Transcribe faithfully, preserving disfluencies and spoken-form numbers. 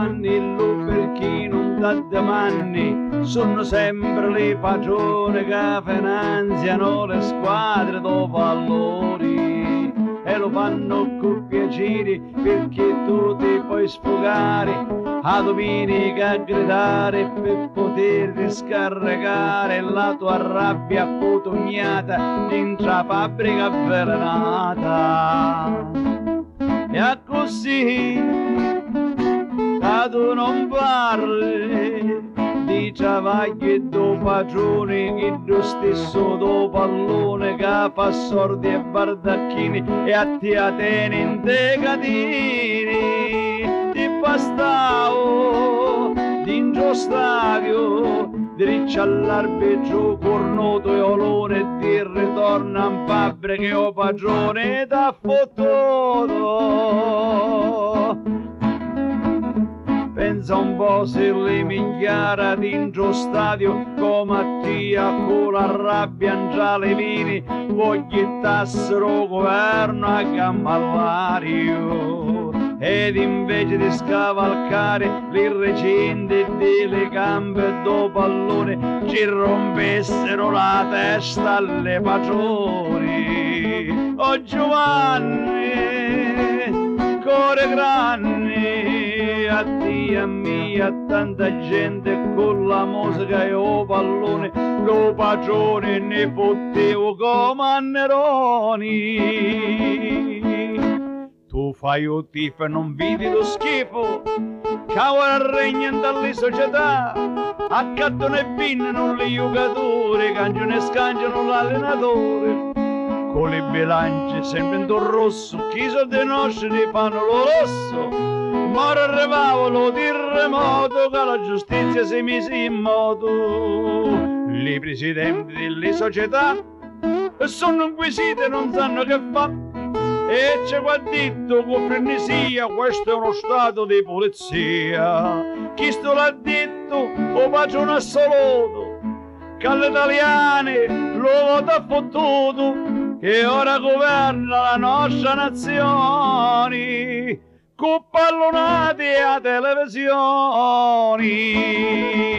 Giovanni, lo per chi non dà da manni, sono sempre le pagione che finanziano le squadre do valori, e lo fanno con piacere perché tu ti puoi sfogare a domenica a gridare per poter scaricare la tua rabbia putognata dentro la fabbrica avvelenata. E così che tu non parli di travagli e do pagioni, che tu stesso do pallone che fa sordi e bardacchini e a te a te in te catini. Stavo dentro stadio diritto all'arbitro cornuto e olone e ti ritorna in fabbrica che ho pagione da fottuto. Pensa un po' se le migliaia dentro stadio come a te con la rabbia in già le vini vogliettassero governo a camballario, ed invece di scavalcare le recinte delle gambe do pallone ci rompessero la testa alle pagioni. Oh Giovanni, cuore grande, a te e mia tanta gente con la musica e o pallone lo pagione ne fottevo come Neroni. Tu fai o tifo e non vedi lo schifo che ora regna dalle società, accattano e pinnano le giocatori, cangiano e scangiano l'allenatore, con le bilance sempre in ton rosso, chi sono dei nostri fanno lo rosso, ma arrivavo lo terremoto che la giustizia si mise in moto. I presidenti delle società sono inquisiti e non sanno che fa, e c'è qua detto con frenesia questo è uno stato di polizia. Chi sto l'ha detto o faccio un assoluto che alle italiane lo vota fottuto che ora governa la nostra nazione con pallonati a televisioni.